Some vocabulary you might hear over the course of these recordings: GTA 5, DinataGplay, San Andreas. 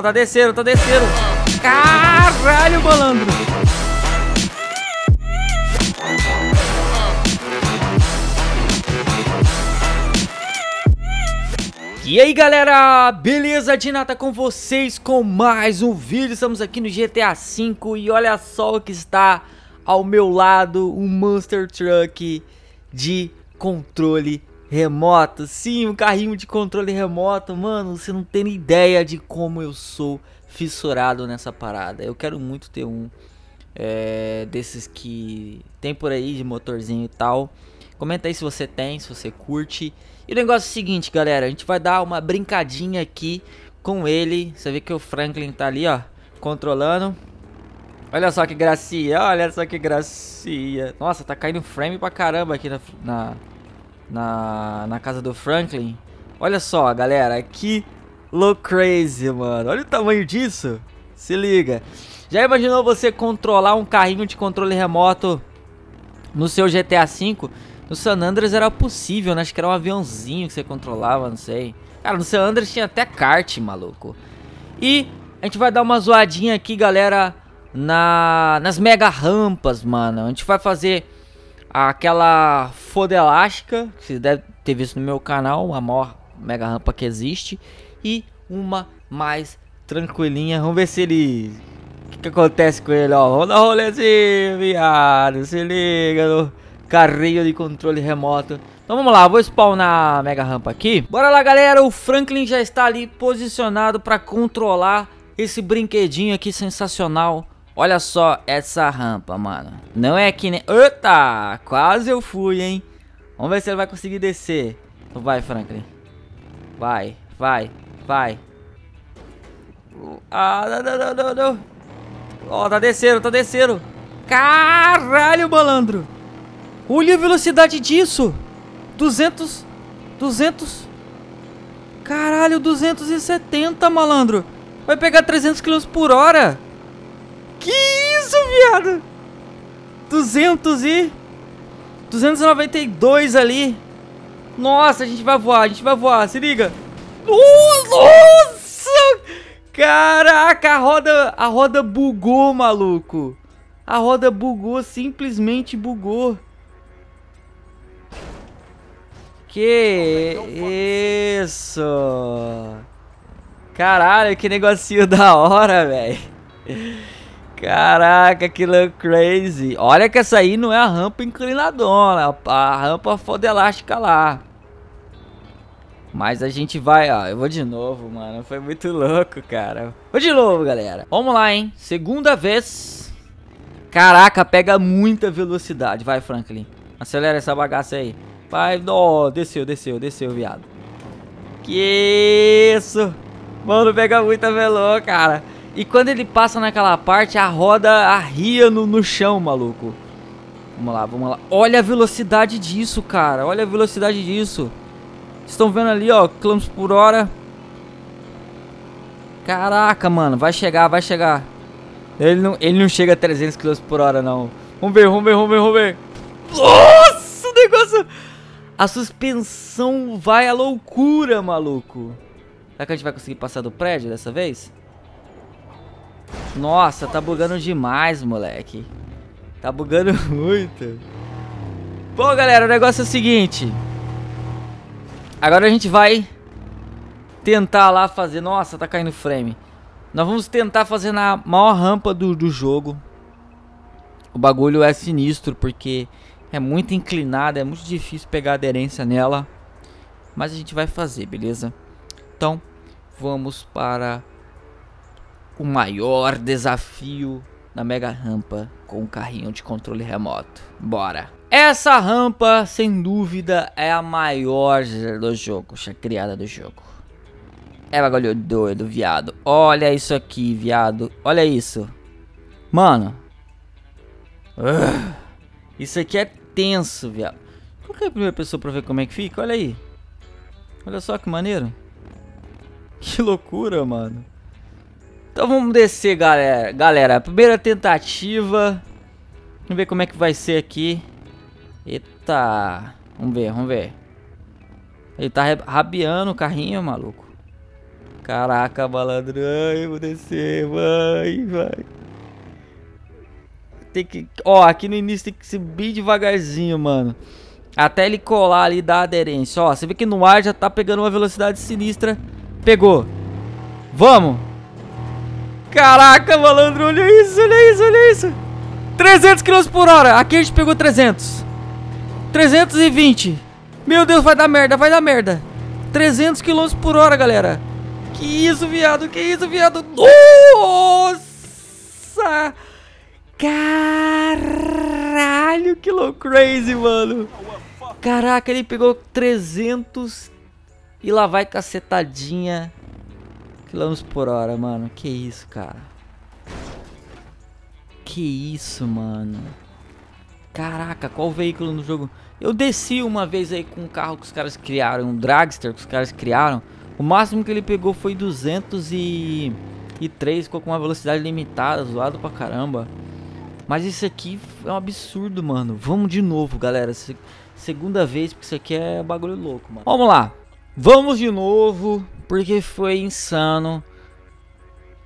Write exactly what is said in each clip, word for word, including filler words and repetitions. Ó, tá descendo, tá descendo. Caralho, malandro. E aí, galera, beleza? Dinata com vocês com mais um vídeo. Estamos aqui no G T A cinco e olha só o que está ao meu lado, um Monster Truck de controle remoto. Sim, um carrinho de controle remoto. Mano, você não tem ideia de como eu sou fissurado nessa parada. Eu quero muito ter um é, desses que tem por aí, de motorzinho e tal. Comenta aí se você tem, se você curte. E o negócio é o seguinte, galera, a gente vai dar uma brincadinha aqui com ele. Você vê que o Franklin tá ali, ó, controlando. Olha só que gracinha, olha só que gracinha. Nossa, tá caindo frame pra caramba aqui na, na, na, na casa do Franklin. Olha só, galera, que look crazy, mano. Olha o tamanho disso. Se liga. Já imaginou você controlar um carrinho de controle remoto no seu G T A cinco? No San Andreas era possível, né? Acho que era um aviãozinho que você controlava, não sei. Cara, no San Andreas tinha até kart, maluco. E a gente vai dar uma zoadinha aqui, galera... Na, nas mega rampas, mano. A gente vai fazer aquela foda elástica que você deve ter visto no meu canal, a maior mega rampa que existe, e uma mais tranquilinha. Vamos ver se ele... O que, que acontece com ele, ó. Vamos dar rolezinho, viado. Se liga no carrinho de controle remoto. Então vamos lá, vou spawnar a mega rampa aqui. Bora lá, galera. O Franklin já está ali posicionado para controlar esse brinquedinho aqui sensacional. Olha só essa rampa, mano. Não é que nem... Eita! Quase eu fui, hein? Vamos ver se ele vai conseguir descer. Vai, Franklin. Vai, vai, vai. Ah, não, não, não, não, não. Ó, tá descendo, tá descendo. Caralho, malandro. Olha a velocidade disso. duzentos, duzentos. Caralho, duzentos e setenta, malandro. Vai pegar trezentos quilômetros por hora. Que isso, viado? duzentos e... duzentos e noventa e dois ali. Nossa, a gente vai voar, a gente vai voar, se liga. Nossa! Caraca, a roda, a roda bugou, maluco. A roda bugou, simplesmente bugou. Que isso? Caralho, que negocinho da hora, velho. Caraca, que look crazy. Olha que essa aí não é a rampa inclinadona, a rampa foda elástica lá. Mas a gente vai, ó, eu vou de novo, mano. Foi muito louco, cara. Vou de novo, galera. Vamos lá, hein. Segunda vez. Caraca, pega muita velocidade. Vai, Franklin. Acelera essa bagaça aí. Vai, oh, desceu, desceu, desceu, viado. Que isso. Mano, pega muita velo, cara. E quando ele passa naquela parte, a roda arria no, no chão, maluco. Vamos lá, vamos lá. Olha a velocidade disso, cara. Olha a velocidade disso. Vocês estão vendo ali, ó, quilômetros por hora. Caraca, mano. Vai chegar, vai chegar. Ele não, ele não chega a trezentos quilômetros por hora, não. Vamos ver, vamos ver, vamos ver, vamos ver. Nossa, o negócio... A suspensão vai à loucura, maluco. Será que a gente vai conseguir passar do prédio dessa vez? Nossa, tá bugando demais, moleque. Tá bugando muito. Bom, galera, o negócio é o seguinte. Agora a gente vai tentar lá fazer... Nossa, tá caindo frame. Nós vamos tentar fazer na maior rampa do, do jogo. O bagulho é sinistro, porque é muito inclinada, é muito difícil pegar aderência nela. Mas a gente vai fazer, beleza? Então... Vamos para o maior desafio na mega rampa com o carrinho de controle remoto. Bora! Essa rampa, sem dúvida, é a maior do jogo, criada do jogo. É bagulho doido, viado. Olha isso aqui, viado. Olha isso. Mano. Ugh. Isso aqui é tenso, viado. Qual que é a primeira pessoa pra ver como é que fica? Olha aí. Olha só que maneiro. Que loucura, mano. Então vamos descer, galera. Galera, primeira tentativa. Vamos ver como é que vai ser aqui. Eita. Vamos ver, vamos ver. Ele tá rabiando o carrinho, maluco. Caraca, malandro. Ai, eu vou descer. Vai, vai. Tem que... Ó, aqui no início tem que subir devagarzinho, mano. Até ele colar ali, dar aderência. Ó, você vê que no ar já tá pegando uma velocidade sinistra. Pegou. Vamos. Caraca, malandro. Olha isso, olha isso, olha isso. trezentos quilômetros por hora. Aqui a gente pegou trezentos. trezentos e vinte. Meu Deus, vai dar merda, vai dar merda. trezentos quilômetros por hora, galera. Que isso, viado, que isso, viado. Nossa. Caralho, que low crazy, mano. Caraca, ele pegou trezentos e lá vai cacetadinha quilômetros por hora, mano. Que isso, cara. Que isso, mano. Caraca, qual veículo no jogo? Eu desci uma vez aí com um carro que os caras criaram, um dragster que os caras criaram. O máximo que ele pegou foi duzentos e três, ficou com uma velocidade limitada, zoado pra caramba. Mas isso aqui é um absurdo, mano. Vamos de novo, galera. Se segunda vez, porque isso aqui é bagulho louco, mano. Vamos lá. Vamos de novo, porque foi insano.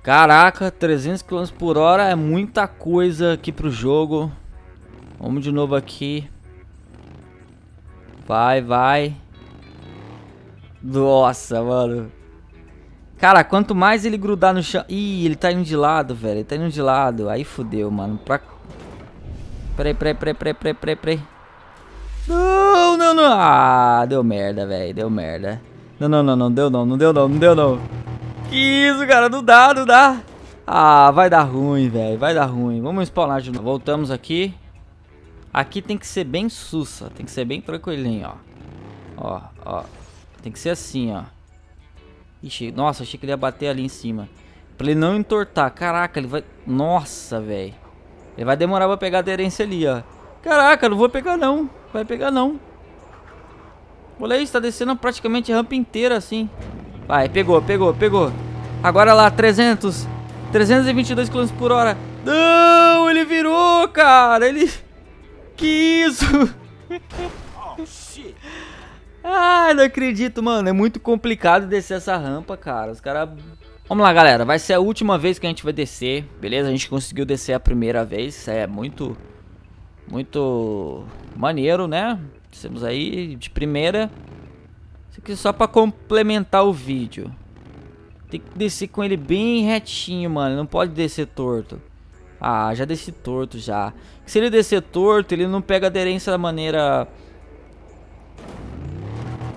Caraca, trezentos quilômetros por hora é muita coisa aqui pro jogo. Vamos de novo aqui. Vai, vai. Nossa, mano. Cara, quanto mais ele grudar no chão... Ih, ele tá indo de lado, velho. Ele tá indo de lado. Aí fodeu, mano. Pra... Peraí, peraí, peraí, peraí, peraí, peraí, peraí. Não, não, não. Ah, deu merda, velho. Deu merda. Não, não, não, não. Deu não, não deu não, não deu não. Que isso, cara. Não dá, não dá. Ah, vai dar ruim, velho. Vai dar ruim. Vamos spawnar de novo. Voltamos aqui. Aqui tem que ser bem sussa, tem que ser bem tranquilinho, ó. Ó, ó. Tem que ser assim, ó. Ixi, nossa, achei que ele ia bater ali em cima. Pra ele não entortar. Caraca, ele vai... Nossa, velho. Ele vai demorar pra pegar a aderência ali, ó. Caraca, não vou pegar não. Vai pegar não. Olha isso, tá descendo praticamente a rampa inteira, assim. Vai, pegou, pegou, pegou. Agora lá, trezentos. trezentos e vinte e dois quilômetros por hora. Não, ele virou, cara. Ele... Que isso? Ah, não acredito, mano. É muito complicado descer essa rampa, cara. Os caras... Vamos lá, galera. Vai ser a última vez que a gente vai descer, beleza? A gente conseguiu descer a primeira vez. Isso é muito... Muito... Maneiro, né? Descemos aí de primeira. Isso aqui é só pra complementar o vídeo. Tem que descer com ele bem retinho, mano. Não pode descer torto. Ah, já desci torto já. Se ele descer torto, ele não pega aderência da maneira...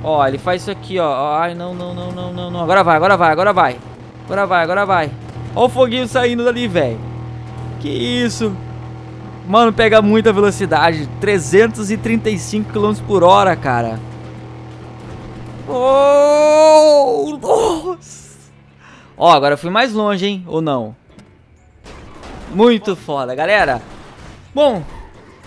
Ó, ele faz isso aqui, ó. Ai, não, não, não, não, não, não. Agora vai, agora vai, agora vai. Agora vai, agora vai. Ó o foguinho saindo dali, velho. Que isso. Mano, pega muita velocidade. trezentos e trinta e cinco quilômetros por hora, cara. Oh, nossa. Ó, agora eu fui mais longe, hein? Ou não? Muito foda, galera. Bom,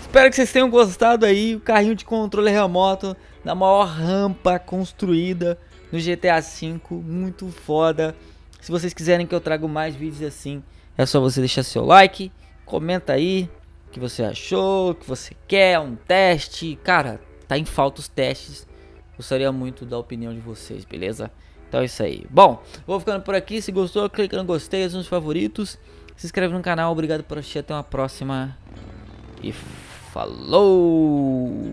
espero que vocês tenham gostado aí. O carrinho de controle remoto na maior rampa construída no G T A cinco. Muito foda. Se vocês quiserem que eu traga mais vídeos assim, é só você deixar seu like. Comenta aí o que você achou, o que você quer, um teste. Cara, tá em falta os testes. Gostaria muito da opinião de vocês, beleza? Então é isso aí. Bom, vou ficando por aqui. Se gostou, clica no gostei, nos favoritos. Se inscreve no canal, obrigado por assistir, até uma próxima e falou!